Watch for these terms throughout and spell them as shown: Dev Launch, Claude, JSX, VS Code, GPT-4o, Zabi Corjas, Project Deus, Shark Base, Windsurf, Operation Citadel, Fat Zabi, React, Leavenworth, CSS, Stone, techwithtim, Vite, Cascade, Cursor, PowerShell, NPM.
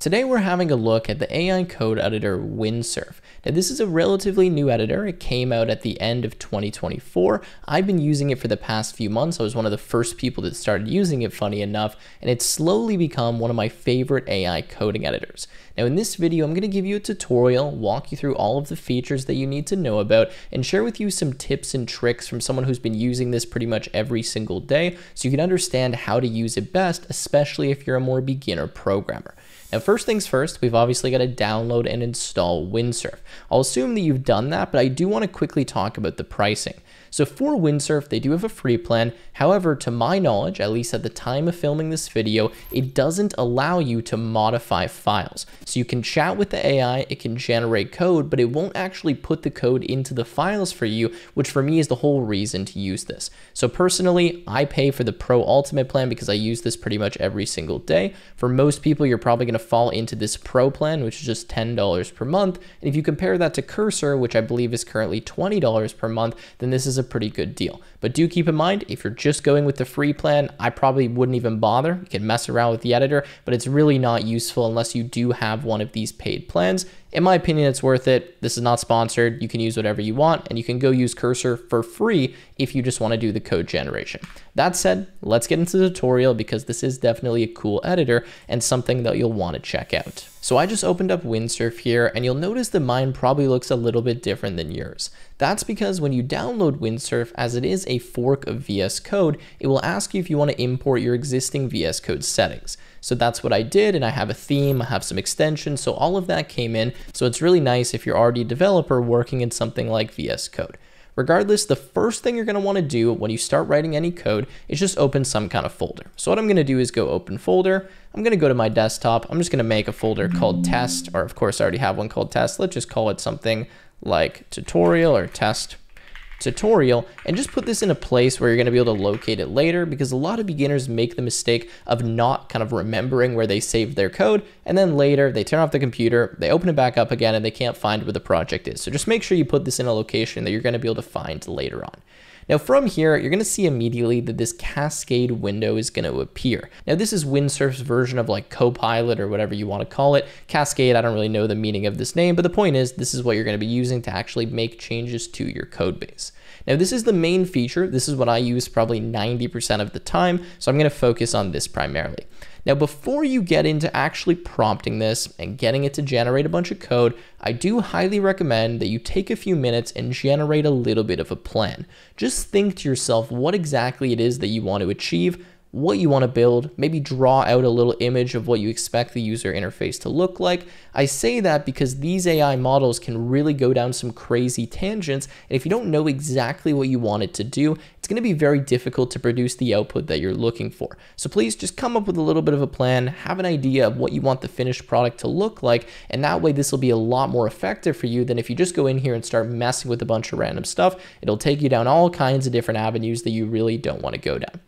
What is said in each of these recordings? Today we're having a look at the AI code editor Windsurf. Now this is a relatively new editor. It came out at the end of 2024. I've been using it for the past few months. I was one of the first people that started using it, funny enough, and it's slowly become one of my favorite AI coding editors. Now in this video, I'm going to give you a tutorial, walk you through all of the features that you need to know about, and share with you some tips and tricks from someone who's been using this pretty much every single day so you can understand how to use it best, especially if you're a more beginner programmer. Now, first things first, we've obviously got to download and install Windsurf. I'll assume that you've done that, but I do want to quickly talk about the pricing. So for Windsurf, they do have a free plan. However, to my knowledge, at least at the time of filming this video, it doesn't allow you to modify files. So you can chat with the AI, it can generate code, but it won't actually put the code into the files for you, which for me is the whole reason to use this. So personally, I pay for the Pro Ultimate plan because I use this pretty much every single day. For most people, you're probably going to fall into this Pro plan, which is just $10 per month. And if you compare that to Cursor, which I believe is currently $20 per month, then this is a pretty good deal. But do keep in mind, if you're just going with the free plan, I probably wouldn't even bother. You can mess around with the editor, but it's really not useful unless you do have one of these paid plans. In my opinion, it's worth it. This is not sponsored. You can use whatever you want, and you can go use Cursor for free if you just want to do the code generation. That said, let's get into the tutorial because this is definitely a cool editor and something that you'll want to check out. So I just opened up Windsurf here, and you'll notice that mine probably looks a little bit different than yours. That's because when you download Windsurf, as it is a fork of VS Code, it will ask you if you want to import your existing VS Code settings. So that's what I did, and I have a theme, I have some extensions, so all of that came in. So it's really nice if you're already a developer working in something like VS Code. Regardless, the first thing you're going to want to do when you start writing any code is just open some kind of folder. So what I'm going to do is go open folder. I'm going to go to my desktop. I'm just going to make a folder called test, or of course I already have one called test. Let's just call it something like tutorial or test tutorial, and just put this in a place where you're going to be able to locate it later, because a lot of beginners make the mistake of not kind of remembering where they saved their code, and then later they turn off the computer, they open it back up again, and they can't find where the project is. So just make sure you put this in a location that you're going to be able to find later on. Now from here, you're going to see immediately that this Cascade window is going to appear. Now this is Windsurf's version of like Copilot or whatever you want to call it. Cascade, I don't really know the meaning of this name, but the point is this is what you're going to be using to actually make changes to your code base. Now this is the main feature. This is what I use probably 90% of the time. So I'm going to focus on this primarily. Now, before you get into actually prompting this and getting it to generate a bunch of code, I do highly recommend that you take a few minutes and generate a little bit of a plan. Just think to yourself what exactly it is that you want to achieve, what you want to build, maybe draw out a little image of what you expect the user interface to look like. I say that because these AI models can really go down some crazy tangents, and if you don't know exactly what you want it to do, it's going to be very difficult to produce the output that you're looking for. So please just come up with a little bit of a plan, have an idea of what you want the finished product to look like, and that way this will be a lot more effective for you than if you just go in here and start messing with a bunch of random stuff. It'll take you down all kinds of different avenues that you really don't want to go down.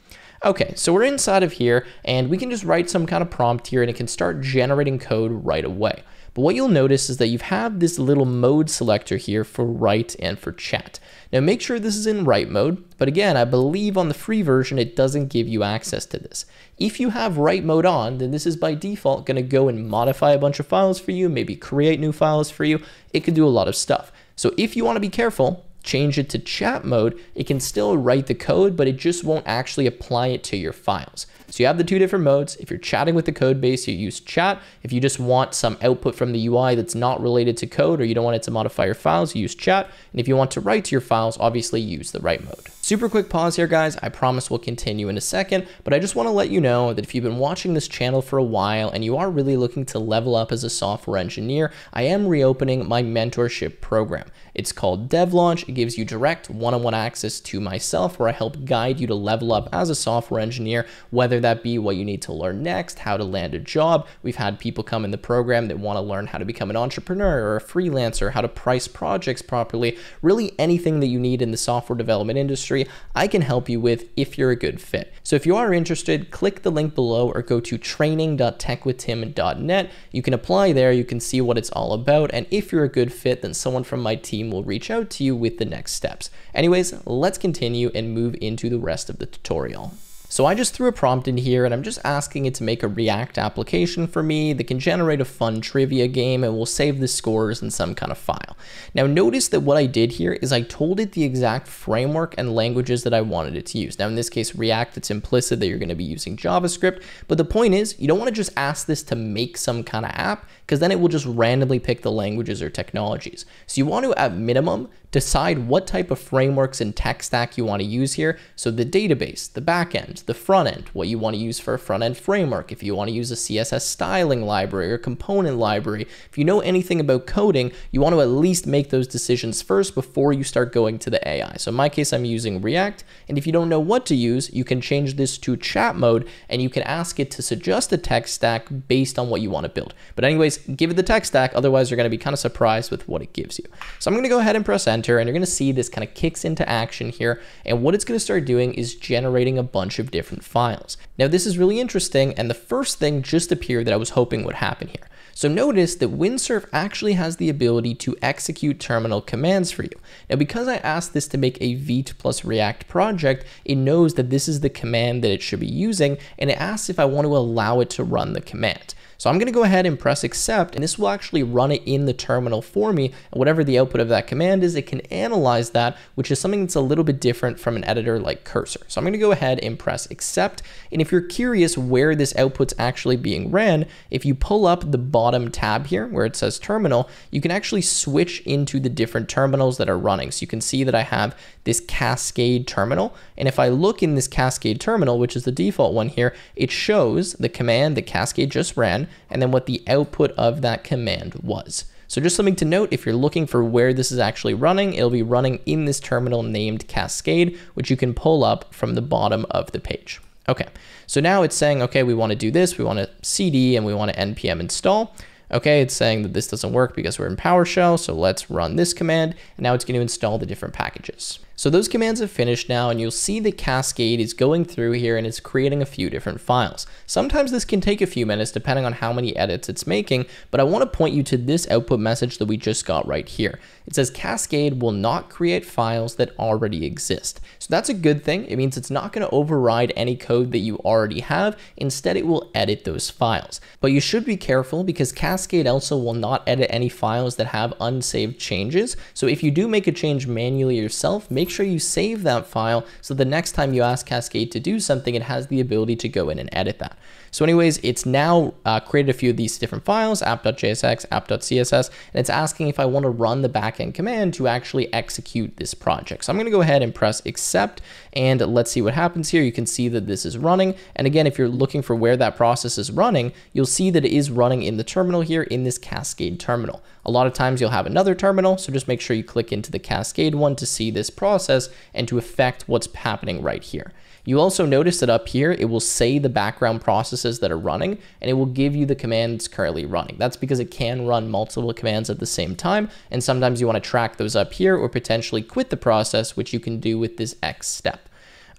Okay, so we're inside of here, and we can just write some kind of prompt here, and it can start generating code right away. But what you'll notice is that you have this little mode selector here for write and for chat. Now make sure this is in write mode, but again, I believe on the free version, it doesn't give you access to this. If you have write mode on, then this is by default gonna go and modify a bunch of files for you, maybe create new files for you. It can do a lot of stuff. So if you wanna be careful, change it to chat mode, it can still write the code, but it just won't actually apply it to your files. So you have the two different modes. If you're chatting with the code base, you use chat. If you just want some output from the UI that's not related to code, or you don't want it to modify your files, you use chat. And if you want to write to your files, obviously use the write mode. Super quick pause here, guys. I promise we'll continue in a second, but I just want to let you know that if you've been watching this channel for a while and you are really looking to level up as a software engineer, I am reopening my mentorship program. It's called Dev Launch. It gives you direct one-on-one access to myself, where I help guide you to level up as a software engineer, whether that be what you need to learn next, how to land a job. We've had people come in the program that want to learn how to become an entrepreneur or a freelancer, how to price projects properly, really anything that you need in the software development industry, I can help you with if you're a good fit. So if you are interested, click the link below or go to training.techwithtim.net. You can apply there, you can see what it's all about, and if you're a good fit, then someone from my team will reach out to you with the next steps. Anyways, let's continue and move into the rest of the tutorial. So I just threw a prompt in here and I'm just asking it to make a React application for me that can generate a fun trivia game, and we'll save the scores in some kind of file. Now notice that what I did here is I told it the exact framework and languages that I wanted it to use. Now in this case, React, it's implicit that you're going to be using JavaScript, but the point is you don't want to just ask this to make some kind of app, because then it will just randomly pick the languages or technologies. So you want to, at minimum, decide what type of frameworks and tech stack you want to use here. So the database, the backend, the front end, what you want to use for a front end framework, if you want to use a CSS styling library or component library. If you know anything about coding, you want to at least make those decisions first before you start going to the AI. So in my case, I'm using React. And if you don't know what to use, you can change this to chat mode and you can ask it to suggest a tech stack based on what you want to build. But anyways, give it the tech stack. Otherwise, you're going to be kind of surprised with what it gives you. So I'm going to go ahead and press enter. And you're going to see this kind of kicks into action here. And what it's going to start doing is generating a bunch of different files. Now, this is really interesting. And the first thing just appeared that I was hoping would happen here. So notice that Windsurf actually has the ability to execute terminal commands for you. Now, because I asked this to make a Vite plus React project, it knows that this is the command that it should be using. And it asks if I want to allow it to run the command. So I'm going to go ahead and press accept, and this will actually run it in the terminal for me. And whatever the output of that command is, it can analyze that, which is something that's a little bit different from an editor like Cursor. So I'm going to go ahead and press accept. And if you're curious where this output's actually being ran, if you pull up the bottom tab here where it says terminal, you can actually switch into the different terminals that are running. So you can see that I have this Cascade terminal. And if I look in this Cascade terminal, which is the default one here, it shows the command that Cascade just ran, and then what the output of that command was. So just something to note, if you're looking for where this is actually running, it'll be running in this terminal named Cascade, which you can pull up from the bottom of the page. Okay, so now it's saying, okay, we want to do this, we want to CD and we want to NPM install. Okay, it's saying that this doesn't work because we're in PowerShell, so let's run this command. And now it's going to install the different packages. So those commands have finished now, and you'll see the Cascade is going through here and it's creating a few different files. Sometimes this can take a few minutes depending on how many edits it's making, but I want to point you to this output message that we just got right here. It says Cascade will not create files that already exist. So that's a good thing. It means it's not going to override any code that you already have. Instead, it will edit those files. But you should be careful because Cascade also will not edit any files that have unsaved changes. So if you do make a change manually yourself, make sure you save that file so the next time you ask Cascade to do something, it has the ability to go in and edit that. So anyways, it's now created a few of these different files, app.jsx, app.css, and it's asking if I want to run the backend command to actually execute this project. So I'm going to go ahead and press accept, and let's see what happens here. You can see that this is running. And again, if you're looking for where that process is running, you'll see that it is running in the terminal here in this Cascade terminal. A lot of times you'll have another terminal, so just make sure you click into the Cascade one to see this process and to affect what's happening right here. You also notice that up here, it will say the background processes that are running, and it will give you the commands currently running. That's because it can run multiple commands at the same time, and sometimes you want to track those up here or potentially quit the process, which you can do with this X step.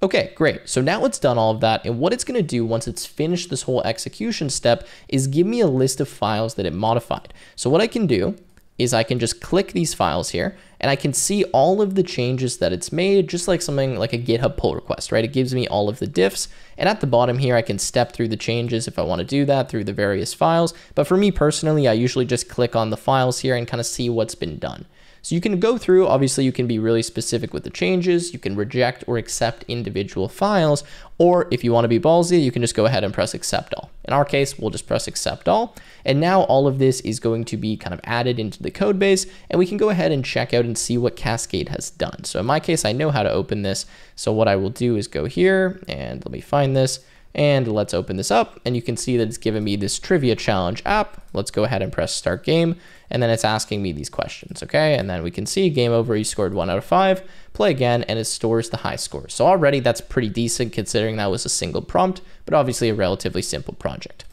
Okay, great. So now it's done all of that. And what it's going to do once it's finished this whole execution step is give me a list of files that it modified. So what I can do is I can just click these files here, and I can see all of the changes that it's made, just like something like a GitHub pull request, right? It gives me all of the diffs. And at the bottom here, I can step through the changes if I want to do that through the various files. But for me personally, I usually just click on the files here and kind of see what's been done. So you can go through, obviously you can be really specific with the changes, you can reject or accept individual files, or if you want to be ballsy, you can just go ahead and press accept all. In our case, we'll just press accept all. And now all of this is going to be kind of added into the code base, and we can go ahead and check out and see what Cascade has done. So in my case, I know how to open this. So what I will do is go here and let me find this. And let's open this up, and you can see that it's given me this trivia challenge app. Let's go ahead and press start game. And then it's asking me these questions. Okay. And then we can see game over, you scored 1 out of 5, play again, and it stores the high score. So already that's pretty decent considering that was a single prompt, but obviously a relatively simple project.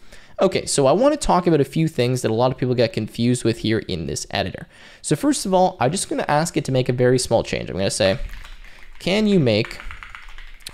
Okay, so I want to talk about a few things that a lot of people get confused with here in this editor. So first of all, I'm just going to ask it to make a very small change. I'm going to say, can you make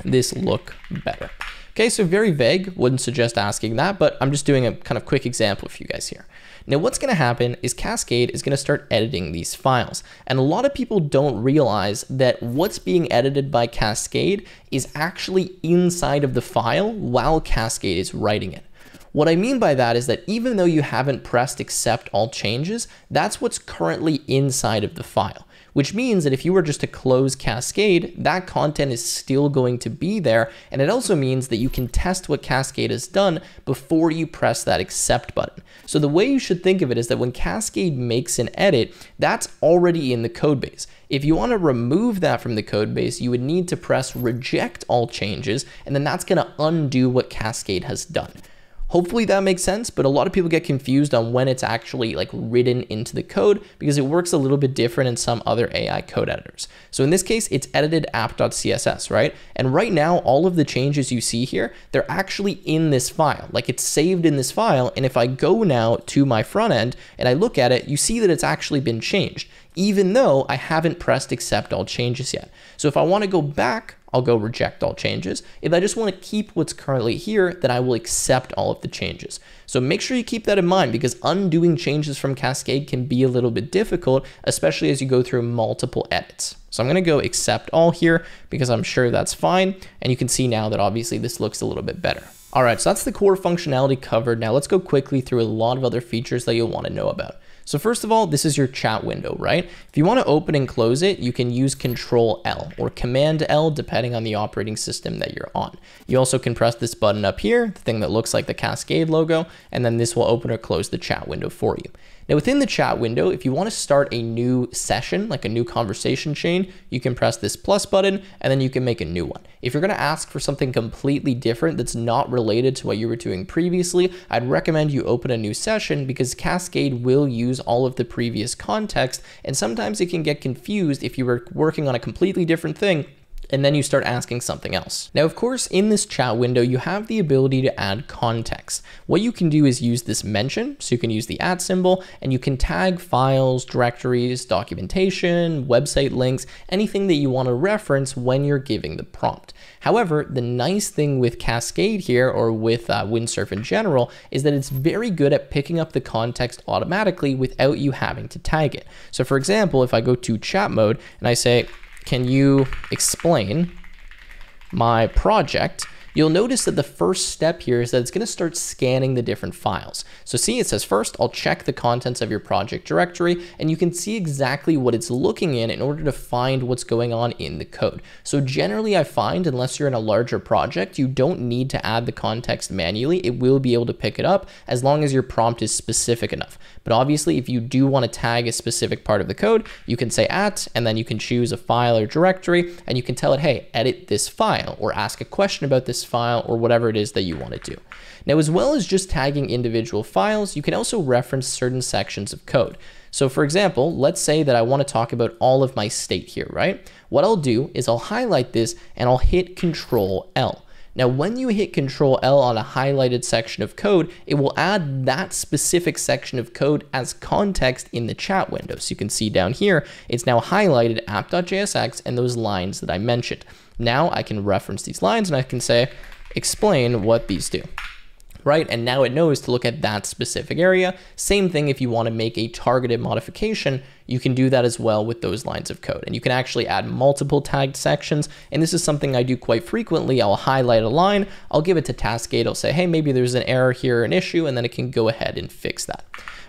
this look better? Okay, so very vague, wouldn't suggest asking that, but I'm just doing a kind of quick example for you guys here. Now what's gonna happen is Cascade is gonna start editing these files. And a lot of people don't realize that what's being edited by Cascade is actually inside of the file while Cascade is writing it. What I mean by that is that even though you haven't pressed accept all changes, that's what's currently inside of the file, which means that if you were just to close Cascade, that content is still going to be there. And it also means that you can test what Cascade has done before you press that accept button. So the way you should think of it is that when Cascade makes an edit, that's already in the code base. If you want to remove that from the code base, you would need to press reject all changes, and then that's going to undo what Cascade has done. Hopefully that makes sense, but a lot of people get confused on when it's actually like written into the code because it works a little bit different in some other AI code editors. So in this case, it's edited app.css, right? And right now, all of the changes you see here, they're actually in this file, like it's saved in this file. And if I go now to my front end and I look at it, you see that it's actually been changed, even though I haven't pressed accept all changes yet. So if I want to go back, I'll go reject all changes. If I just want to keep what's currently here, then I will accept all of the changes. So make sure you keep that in mind because undoing changes from Cascade can be a little bit difficult, especially as you go through multiple edits. So I'm going to go accept all here because I'm sure that's fine. And you can see now that obviously this looks a little bit better. All right, so that's the core functionality covered. Now let's go quickly through a lot of other features that you'll want to know about. So first of all, this is your chat window, right? If you want to open and close it, you can use Control L or Command L, depending on the operating system that you're on. You also can press this button up here, the thing that looks like the Cascade logo, and then this will open or close the chat window for you. Now within the chat window, if you want to start a new session, like a new conversation chain, you can press this plus button and then you can make a new one. If you're going to ask for something completely different that's not related to what you were doing previously, I'd recommend you open a new session because Cascade will use all of the previous context. And sometimes it can get confused if you were working on a completely different thing and then you start asking something else. Now, of course, in this chat window, you have the ability to add context. What you can do is use this mention. So you can use the @ symbol and you can tag files, directories, documentation, website links, anything that you want to reference when you're giving the prompt. However, the nice thing with Cascade here or with Windsurf in general is that it's very good at picking up the context automatically without you having to tag it. So for example, if I go to chat mode and I say, "Can you explain my project?" You'll notice that the first step here is that it's going to start scanning the different files. So see, it says first, I'll check the contents of your project directory, and you can see exactly what it's looking in order to find what's going on in the code. So generally I find, unless you're in a larger project, you don't need to add the context manually. It will be able to pick it up as long as your prompt is specific enough. But obviously if you do want to tag a specific part of the code, you can say @ and then you can choose a file or directory and you can tell it, hey, edit this file or ask a question about this file or whatever it is that you want to do. Now, as well as just tagging individual files, you can also reference certain sections of code. So for example, let's say that I want to talk about all of my state here, right? What I'll do is I'll highlight this and I'll hit Control L. Now, when you hit Control L on a highlighted section of code, it will add that specific section of code as context in the chat window. So you can see down here, it's now highlighted app.jsx and those lines that I mentioned. Now I can reference these lines and I can say, explain what these do, right? And now it knows to look at that specific area. Same thing if you want to make a targeted modification, you can do that as well with those lines of code. And you can actually add multiple tagged sections. And this is something I do quite frequently. I'll highlight a line, I'll give it to Cascade, I'll say, hey, maybe there's an error here, an issue, and then it can go ahead and fix that.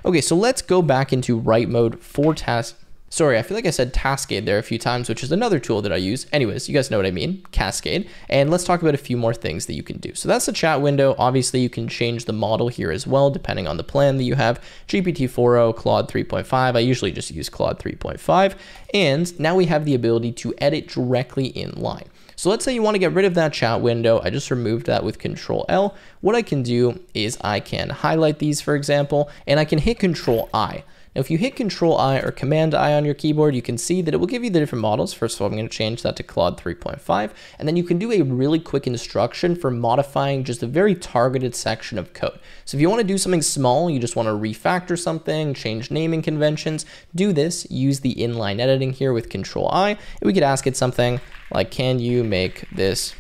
Okay, so let's go back into write mode for task. Sorry, I feel like I said Cascade there a few times, which is another tool that I use. Anyways, you guys know what I mean, Cascade. And let's talk about a few more things that you can do. So that's the chat window. Obviously, you can change the model here as well, depending on the plan that you have. GPT-4o, Claude 3.5. I usually just use Claude 3.5. And now we have the ability to edit directly inline. So let's say you want to get rid of that chat window. I just removed that with Control L. What I can do is I can highlight these, for example, and I can hit Control I. Now, if you hit Control I or Command I on your keyboard, you can see that it will give you the different models. First of all, I'm going to change that to Claude 3.5, and then you can do a really quick instruction for modifying just a very targeted section of code. So if you want to do something small, you just want to refactor something, change naming conventions, do this, use the inline editing here with Control I, and we could ask it something like, can you make this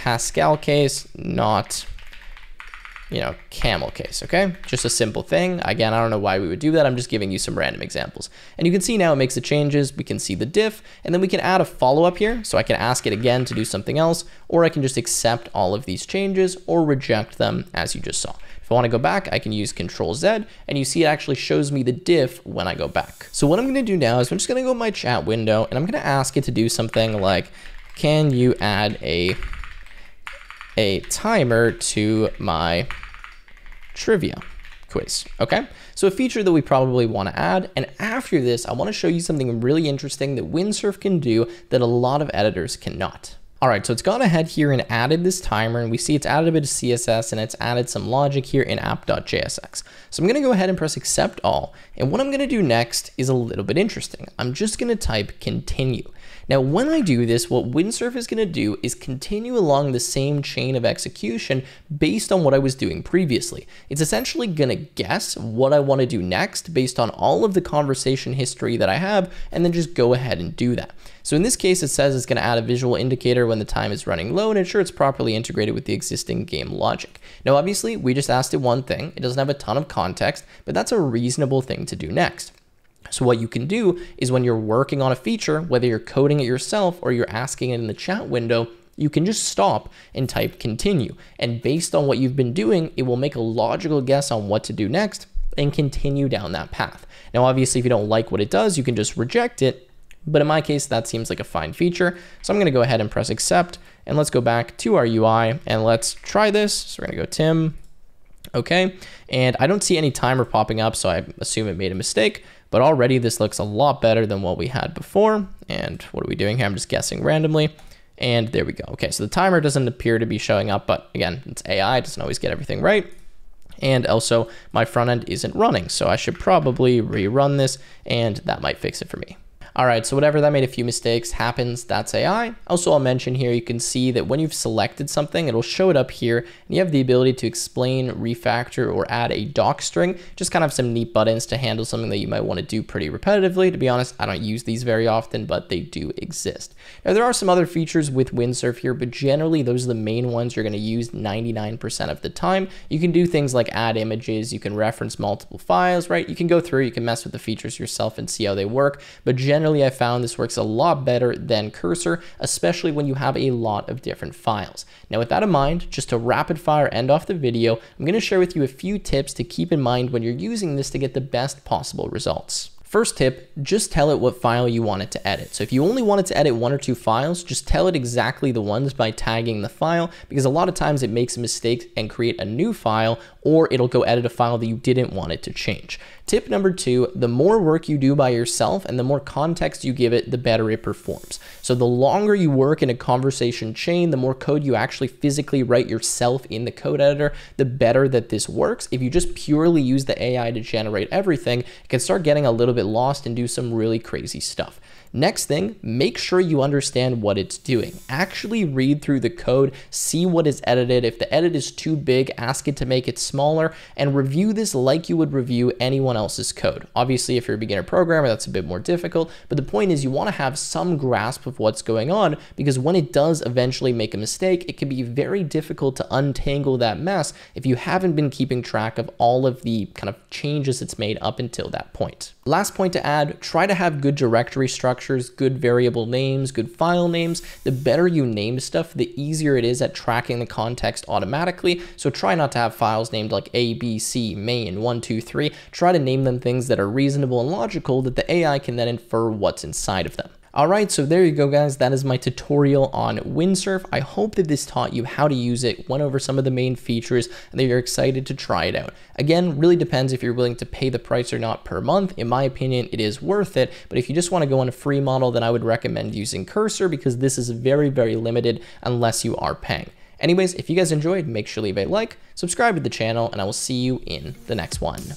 Pascal case, not, you know, camel case, okay? Just a simple thing. Again, I don't know why we would do that. I'm just giving you some random examples. And you can see now it makes the changes. We can see the diff, and then we can add a follow-up here. So I can ask it again to do something else, or I can just accept all of these changes or reject them as you just saw. If I want to go back, I can use Control Z, and you see it actually shows me the diff when I go back. So what I'm going to do now is I'm just going to go to my chat window, and I'm going to ask it to do something like, can you add a timer to my trivia quiz, okay? So a feature that we probably want to add. And after this, I want to show you something really interesting that Windsurf can do that a lot of editors cannot. All right, so it's gone ahead here and added this timer, and we see it's added a bit of CSS and it's added some logic here in app.jsx. So I'm gonna go ahead and press accept all. And what I'm gonna do next is a little bit interesting. I'm just gonna type continue. Now, when I do this, what Windsurf is gonna do is continue along the same chain of execution based on what I was doing previously. It's essentially gonna guess what I wanna do next based on all of the conversation history that I have, and then just go ahead and do that. So in this case, it says it's gonna add a visual indicator when the time is running low and ensure it's properly integrated with the existing game logic. Now, obviously, we just asked it one thing. It doesn't have a ton of context, but that's a reasonable thing to do next. So what you can do is when you're working on a feature, whether you're coding it yourself or you're asking it in the chat window, you can just stop and type continue. And based on what you've been doing, it will make a logical guess on what to do next and continue down that path. Now, obviously, if you don't like what it does, you can just reject it. But in my case, that seems like a fine feature. So I'm going to go ahead and press accept, and let's go back to our UI and let's try this. So we're going to go Tim. Okay. And I don't see any timer popping up, so I assume it made a mistake, but already this looks a lot better than what we had before. And what are we doing here? I'm just guessing randomly. And there we go. Okay. So the timer doesn't appear to be showing up, but again, it's AI. It doesn't always get everything right. And also my front end isn't running, so I should probably rerun this, and that might fix it for me. All right, so whatever, that made a few mistakes, happens, that's AI. Also, I'll mention here, you can see that when you've selected something, it'll show it up here, and you have the ability to explain, refactor, or add a doc string, just kind of some neat buttons to handle something that you might want to do pretty repetitively. To be honest, I don't use these very often, but they do exist. Now, there are some other features with Windsurf here, but generally those are the main ones you're going to use 99% of the time. You can do things like add images, you can reference multiple files, right? You can go through, you can mess with the features yourself and see how they work, but generally, I found this works a lot better than Cursor, especially when you have a lot of different files. Now, with that in mind, just to rapid fire end off the video, I'm going to share with you a few tips to keep in mind when you're using this to get the best possible results. First tip, just tell it what file you want it to edit. So if you only want it to edit 1 or 2 files, just tell it exactly the ones by tagging the file, because a lot of times it makes mistakes and create a new file, or it'll go edit a file that you didn't want it to change. Tip number 2, the more work you do by yourself and the more context you give it, the better it performs. So the longer you work in a conversation chain, the more code you actually physically write yourself in the code editor, the better that this works. If you just purely use the AI to generate everything, it can start getting a little bit lost and do some really crazy stuff. Next thing, make sure you understand what it's doing. Actually read through the code, see what is edited. If the edit is too big, ask it to make it smaller, and review this like you would review anyone else's code. Obviously, if you're a beginner programmer, that's a bit more difficult, but the point is you want to have some grasp of what's going on, because when it does eventually make a mistake, it can be very difficult to untangle that mess if you haven't been keeping track of all of the kind of changes it's made up until that point. Last point to add, try to have good directory structure, good variable names, good file names. The better you name stuff, the easier it is at tracking the context automatically. So try not to have files named like A, B, C, main, 1, 2, 3. Try to name them things that are reasonable and logical that the AI can then infer what's inside of them. All right, so there you go, guys. That is my tutorial on Windsurf. I hope that this taught you how to use it, went over some of the main features, and that you're excited to try it out. Again, really depends if you're willing to pay the price or not per month. In my opinion, it is worth it, but if you just want to go on a free model, then I would recommend using Cursor, because this is very, very limited unless you are paying. Anyways, if you guys enjoyed, make sure to leave a like, subscribe to the channel, and I will see you in the next one.